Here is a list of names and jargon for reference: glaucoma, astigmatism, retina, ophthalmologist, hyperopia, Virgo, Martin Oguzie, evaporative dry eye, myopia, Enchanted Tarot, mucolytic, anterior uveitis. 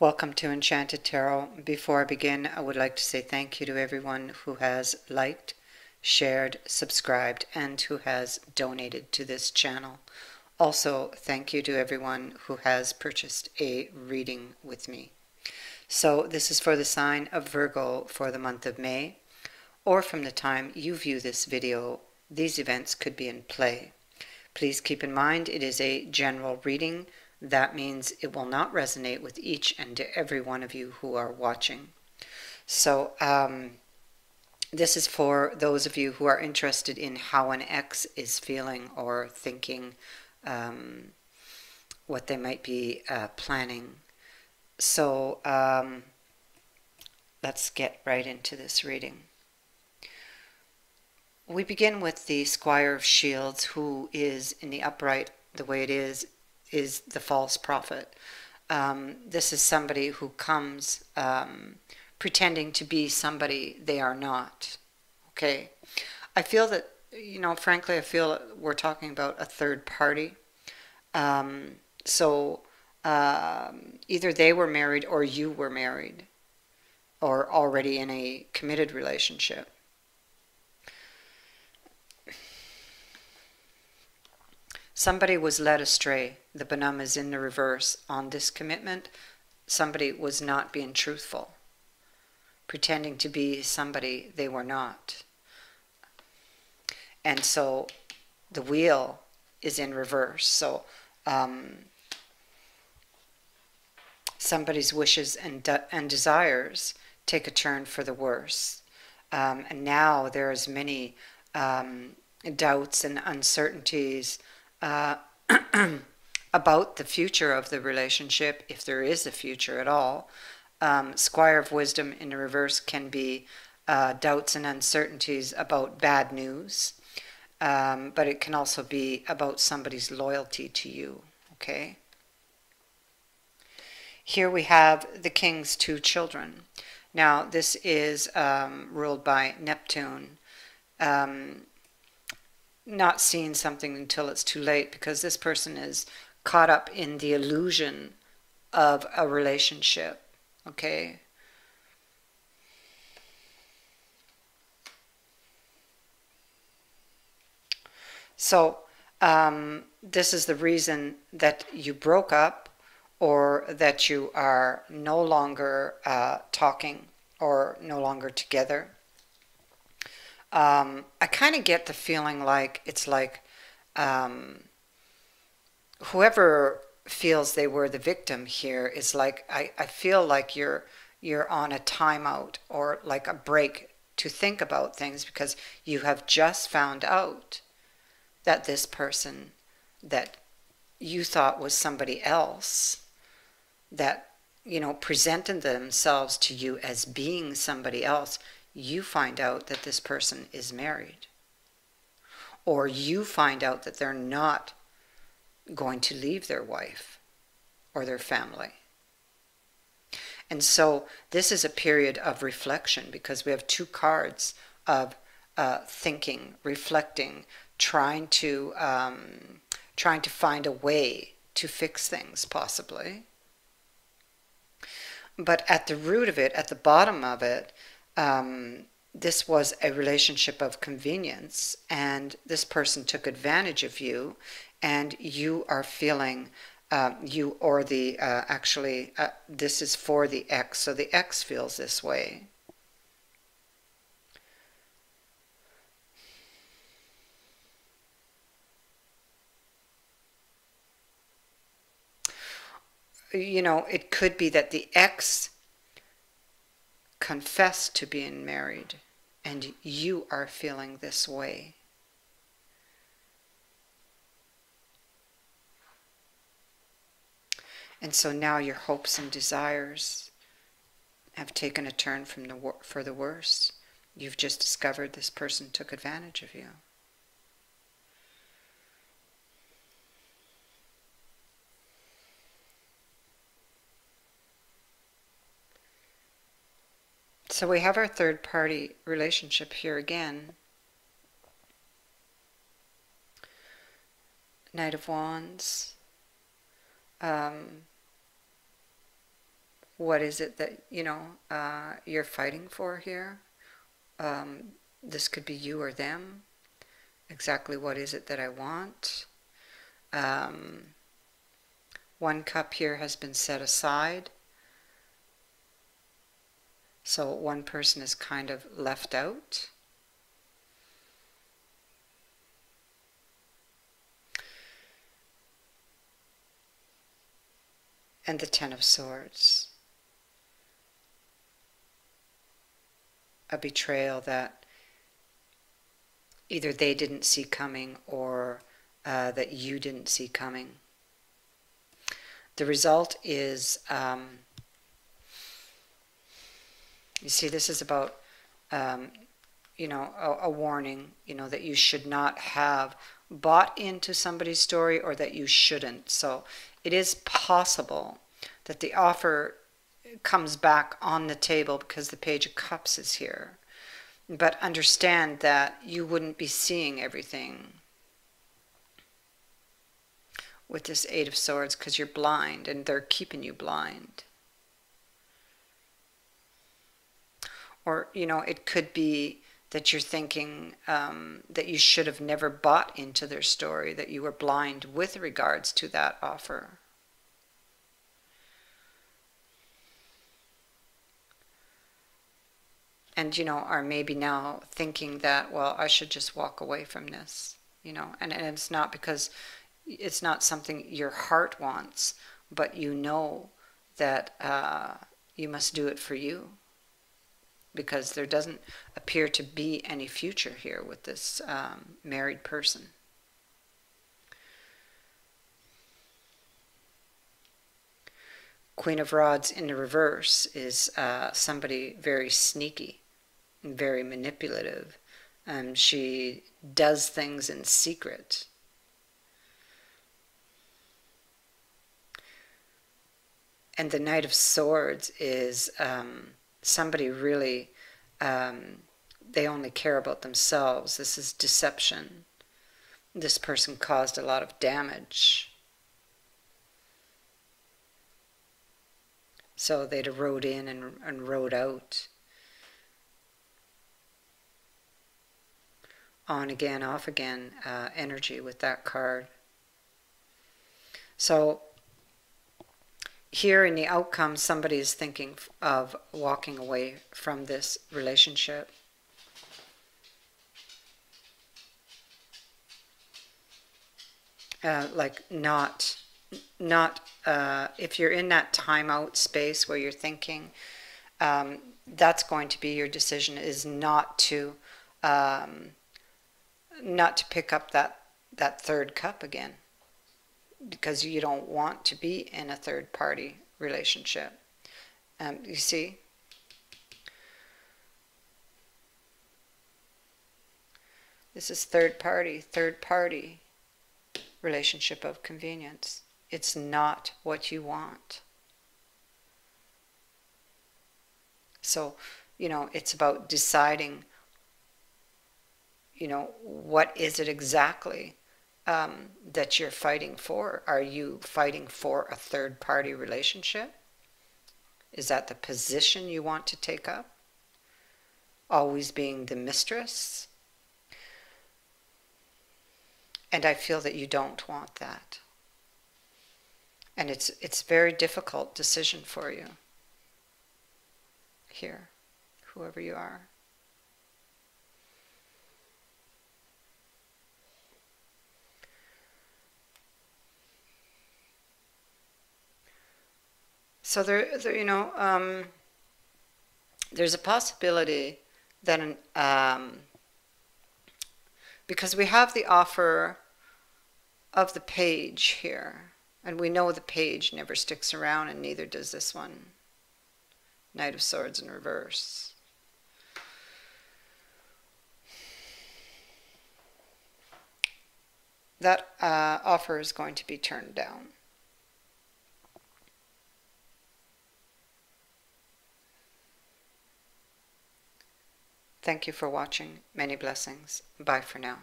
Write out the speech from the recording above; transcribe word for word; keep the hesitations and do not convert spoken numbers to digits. Welcome to Enchanted Tarot. Before I begin, I would like to say thank you to everyone who has liked, shared, subscribed, and who has donated to this channel. Also, thank you to everyone who has purchased a reading with me. So this is for the sign of Virgo for the month of May, or from the time you view this video, these events could be in play. Please keep in mind it is a general reading. That means it will not resonate with each and every one of you who are watching. So um, this is for those of you who are interested in how an ex is feeling or thinking, um, what they might be uh, planning. So um, let's get right into this reading. We begin with the Squire of Shields, who is in the upright, the way it is, is the false prophet. Um, this is somebody who comes um, pretending to be somebody they are not. Okay. I feel that, you know, frankly, I feel that we're talking about a third party. Um, so um, either they were married or you were married or already in a committed relationship. Somebody was led astray. The Bonum is in the reverse. On this commitment, somebody was not being truthful, pretending to be somebody they were not. And so the wheel is in reverse. So um, somebody's wishes and, de and desires take a turn for the worse. Um, and now there's many um, doubts and uncertainties Uh, about the future of the relationship, if there is a future at all. Um, Squire of Wisdom in the reverse can be uh, doubts and uncertainties about bad news, um, but it can also be about somebody's loyalty to you, okay? Here we have the King's two children. Now, this is um, ruled by Neptune. Um, not seeing something until it's too late, because this person is caught up in the illusion of a relationship, okay? So um, this is the reason that you broke up, or that you are no longer uh, talking or no longer together. Um, I kind of get the feeling like it's like um, whoever feels they were the victim here is like, I, I feel like you're you're on a timeout or like a break to think about things, because you have just found out that this person that you thought was somebody else, that, you know, presented themselves to you as being somebody else, you find out that this person is married, or you find out that they're not going to leave their wife or their family. And so this is a period of reflection, because we have two cards of uh, thinking, reflecting, trying to, um, trying to find a way to fix things possibly. But at the root of it, at the bottom of it, Um, this was a relationship of convenience, and this person took advantage of you, and you are feeling uh, you or the uh, actually uh, this is for the ex, so the ex feels this way. You know, it could be that the ex confessed to being married, and you are feeling this way. And so now your hopes and desires have taken a turn from the wor for the worse. You've just discovered this person took advantage of you. So we have our third party relationship here again. Knight of Wands. Um, What is it that, you know, uh, you're fighting for here? Um, this could be you or them. Exactly what is it that I want? Um, one cup here has been set aside. So one person is kind of left out. And the Ten of Swords. A betrayal that either they didn't see coming or uh, that you didn't see coming. The result is, um, you see, this is about, um, you know, a, a warning, you know, that you should not have bought into somebody's story, or that you shouldn't. So it is possible that the offer comes back on the table because the Page of Cups is here. But understand that you wouldn't be seeing everything with this Eight of Swords because you're blind and they're keeping you blind. Or, you know, it could be that you're thinking um, that you should have never bought into their story, that you were blind with regards to that offer. And, you know, are maybe now thinking that, well, I should just walk away from this, you know, and, and it's not because it's not something your heart wants, but you know that uh, you must do it for you, because there doesn't appear to be any future here with this um, married person. Queen of Rods in the reverse is uh, somebody very sneaky, very manipulative. Um, she does things in secret. And the Knight of Swords is um, somebody really, um, they only care about themselves. This is deception. This person caused a lot of damage. So they'd have rode in and, and rode out. On again, off again uh, energy with that card. So here in the outcome, somebody is thinking of walking away from this relationship. Uh, like not... Not uh, if you're in that timeout space where you're thinking, um, that's going to be your decision, is not to um, not to pick up that that third cup again, because you don't want to be in a third party relationship. Um, you see, this is third party, third party relationship of convenience. It's not what you want. So, you know, it's about deciding, you know, what is it exactly um, that you're fighting for? Are you fighting for a third party relationship? Is that the position you want to take up? Always being the mistress? And I feel that you don't want that. And it's it's very difficult decision for you here, whoever you are. So there, there you know, um, there's a possibility that an, um, because we have the offer of the Page here. And we know the Page never sticks around, and neither does this one. Knight of Swords in reverse. That uh, offer is going to be turned down. Thank you for watching. Many blessings. Bye for now.